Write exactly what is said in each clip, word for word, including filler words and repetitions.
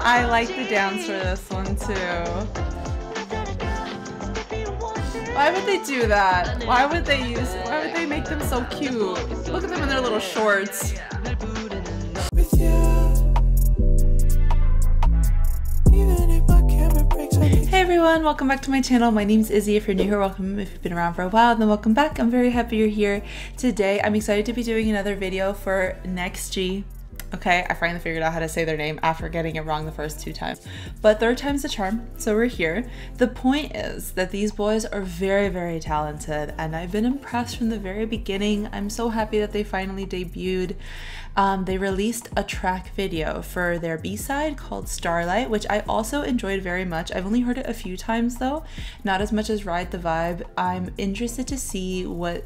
I like the dance for this one too. Why would they do that? Why would they use, why would they make them so cute? Look at them in their little shorts. Hey everyone, welcome back to my channel. My name's Izzy. If you're new here, welcome. If you've been around for a while, then welcome back. I'm very happy you're here today. I'm excited to be doing another video for NEXZ. Okay, I finally figured out how to say their name after getting it wrong the first two times. But third time's the charm, so we're here. The point is that these boys are very, very talented, and I've been impressed from the very beginning. I'm so happy that they finally debuted. Um, they released a track video for their B-side called Starlight, which I also enjoyed very much. I've only heard it a few times though, not as much as Ride the Vibe. I'm interested to see what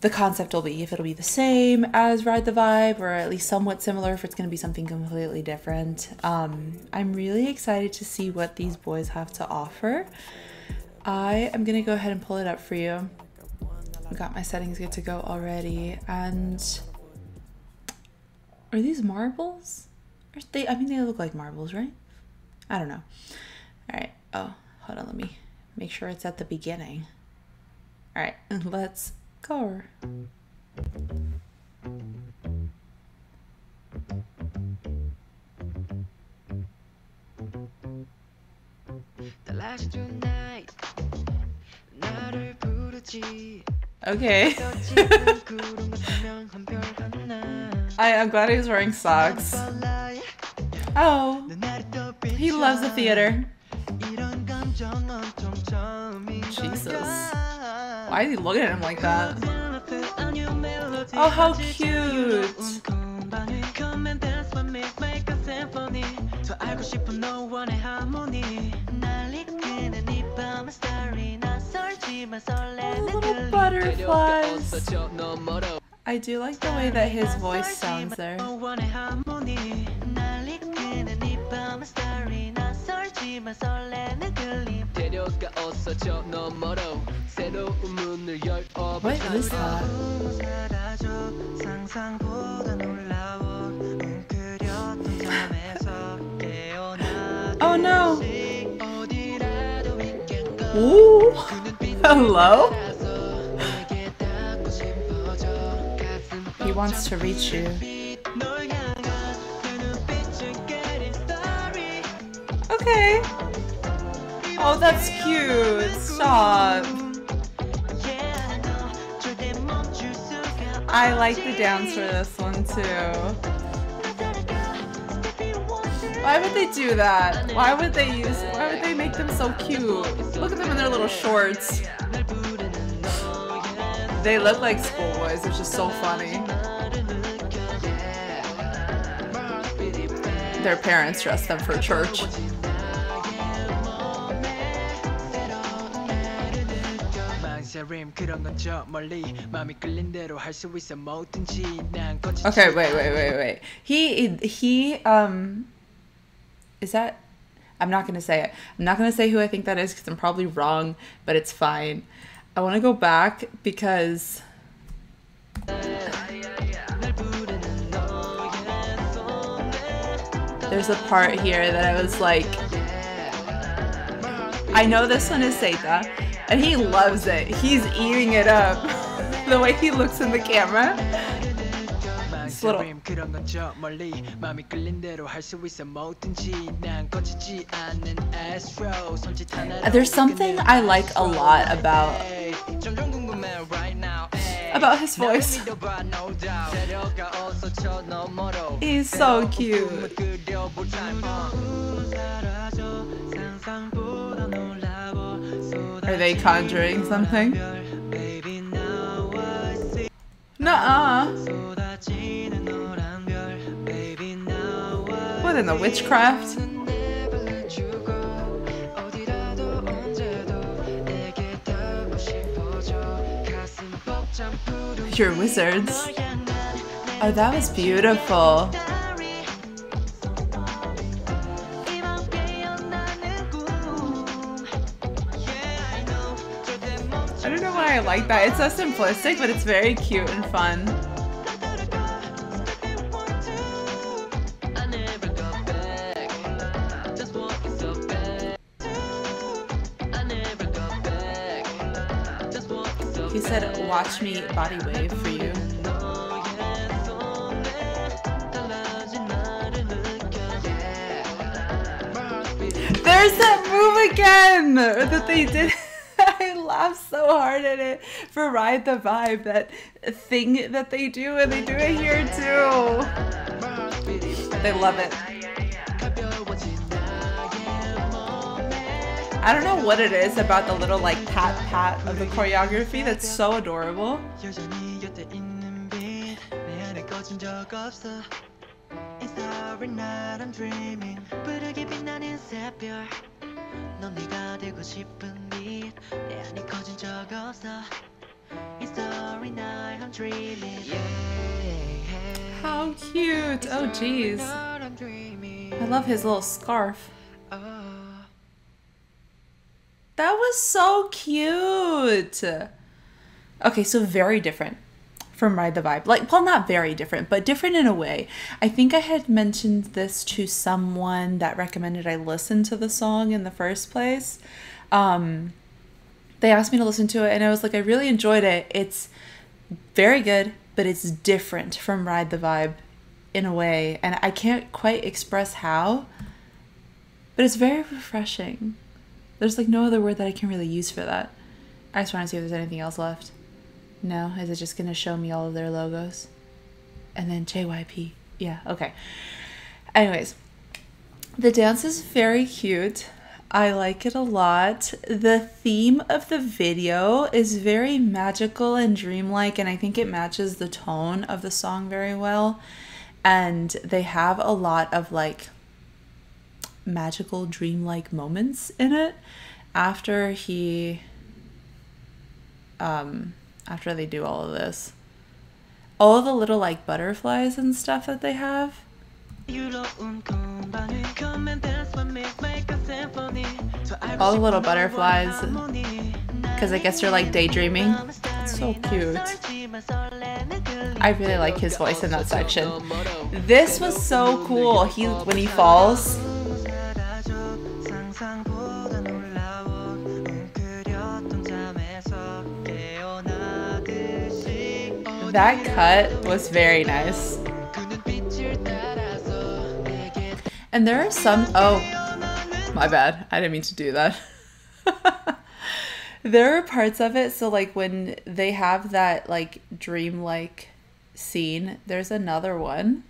the concept will be, if it'll be the same as Ride the Vibe, or at least somewhat similar, if it's going to be something completely different. Um, I'm really excited to see what these boys have to offer. I am going to go ahead and pull it up for you. I got my settings good to go already. And are these marbles? Are they, I mean, they look like marbles, right? I don't know. All right. Oh, hold on. Let me make sure it's at the beginning. All right. Let's go. Okay. I am glad he's wearing socks. Oh, he loves the theater. Jesus. Why is he looking at him like that? Oh, how cute! Little butterflies! I do like the way that his voice sounds there. What is that? Oh no! Ooh! Hello? He wants to reach you. Okay. Oh, that's cute. Stop. I like the dance for this one too. Why would they do that? Why would they use, why would they make them so cute? Look at them in their little shorts. They look like schoolboys, which is so funny. Their parents dress them for church. Okay, wait, wait, wait, wait. He, he, um, is that, I'm not going to say it. I'm not going to say who I think that is because I'm probably wrong, but it's fine. I want to go back because there's a part here that I was like, I know this one is Seita. And he loves it. He's eating it up. The way he looks in the camera. It's little. There's something I like a lot about about his voice. He's so cute. Are they conjuring something? Nuh-uh. What in the witchcraft? You're wizards. Oh, that was beautiful. I don't know why I like that. It's so simplistic, but it's very cute and fun. He said, "Watch me body wave for you." There's that move again that they did. I laughed so hard at it for Ride the Vibe, that thing that they do, and they do it here too. They love it. I don't know what it is about the little like pat pat of the choreography that's so adorable. How cute! Oh jeez. I love his little scarf. That was so cute. Okay, so very different from Ride the Vibe. Like, well, not very different, but different in a way. I think I had mentioned this to someone that recommended I listen to the song in the first place. Um, they asked me to listen to it, and I was like, I really enjoyed it. It's very good, but it's different from Ride the Vibe in a way, and I can't quite express how, but it's very refreshing. There's like no other word that I can really use for that. I just want to see if there's anything else left. No? Is it just going to show me all of their logos? And then J Y P. Yeah, okay. Anyways, the dance is very cute. I like it a lot. The theme of the video is very magical and dreamlike, and I think it matches the tone of the song very well. And they have a lot of like magical dreamlike moments in it after he um after they do all of this, all the little like butterflies and stuff that they have. All the little butterflies, because I guess they're like daydreaming. It's so cute. I really like his voice in that section. This was so cool. He when he falls, that cut was very nice. And there are some, oh, my bad. I didn't mean to do that. There are parts of it. So like when they have that like dreamlike scene, there's another one.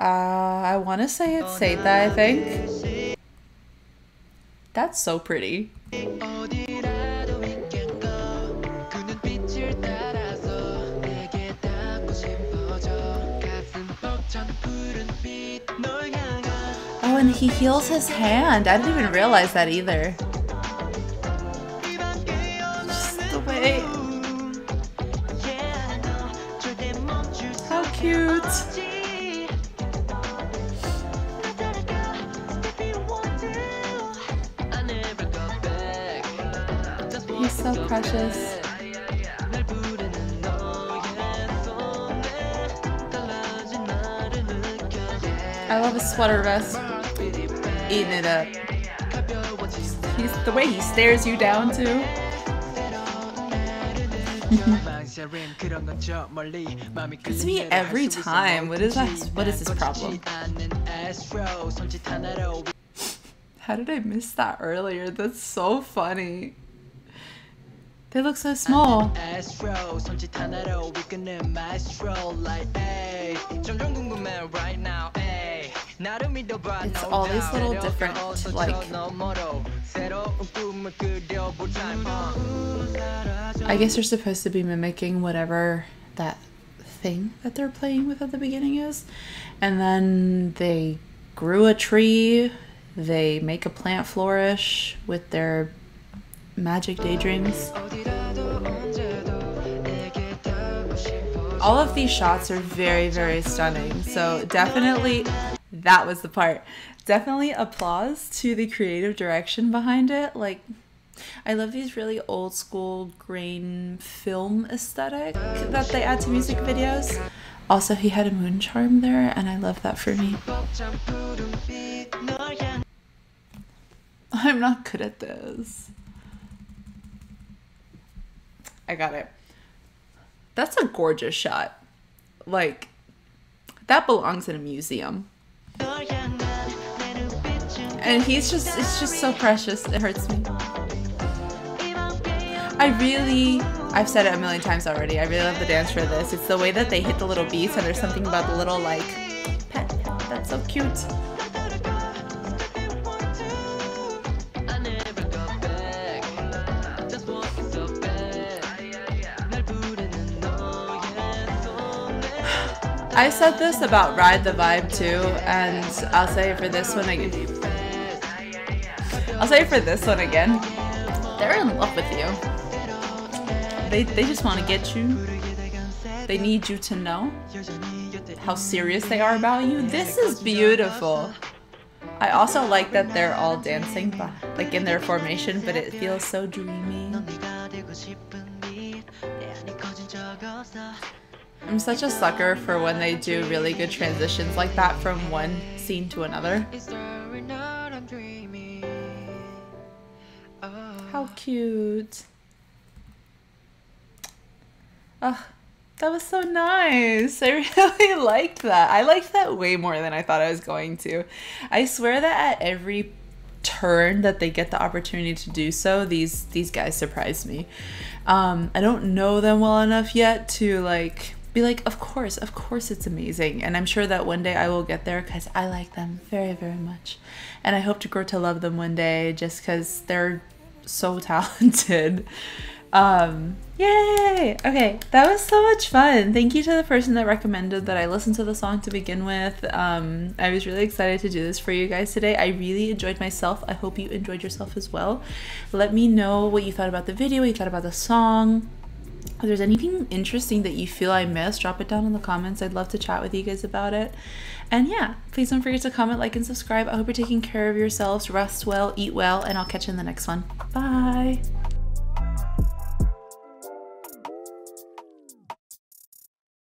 Uh, I want to say it's Seita, I think. That's so pretty. Oh, and he heals his hand. I didn't even realize that either. Just the way. How cute. He's so precious. I love his sweater vest. Eating it up. He's, the way he stares you down too. It's me every time. What is that? What is this problem? How did I miss that earlier? That's so funny. They look so small. It's all these little different, like, I guess you're supposed to be mimicking whatever that thing that they're playing with at the beginning is. And then they grew a tree, they make a plant flourish with their magic daydreams. All of these shots are very, very stunning, so definitely... That was the part. Definitely applause to the creative direction behind it. Like, I love these really old school grain film aesthetic that they add to music videos. Also, he had a moon charm there, and I love that for me. I'm not good at this. I got it. That's a gorgeous shot. Like, that belongs in a museum. And he's just, it's just so precious. It hurts me. I really, I've said it a million times already, I really love the dance for this. It's the way that they hit the little beats, and there's something about the little, like, pet. That's so cute. I said this about Ride the Vibe too, and I'll say it for this one again. I'll say it for this one again. They're in love with you. They, they just want to get you. They need you to know how serious they are about you. This is beautiful. I also like that they're all dancing, like in their formation, but it feels so dreamy. I'm such a sucker for when they do really good transitions like that from one scene to another. How cute. Oh, that was so nice. I really liked that. I liked that way more than I thought I was going to. I swear that at every turn that they get the opportunity to do so, these these guys surprise me. Um, I don't know them well enough yet to like... be like, of course, of course it's amazing. And I'm sure that one day I will get there because I like them very, very much. And I hope to grow to love them one day just because they're so talented. Um, yay! Okay, that was so much fun. Thank you to the person that recommended that I listen to the song to begin with. Um, I was really excited to do this for you guys today. I really enjoyed myself. I hope you enjoyed yourself as well. Let me know what you thought about the video, what you thought about the song. If there's anything interesting that you feel I missed, drop it down in the comments. I'd love to chat with you guys about it. And yeah, please don't forget to comment, like, and subscribe. I hope you're taking care of yourselves. Rest well, eat well, and I'll catch you in the next one. Bye!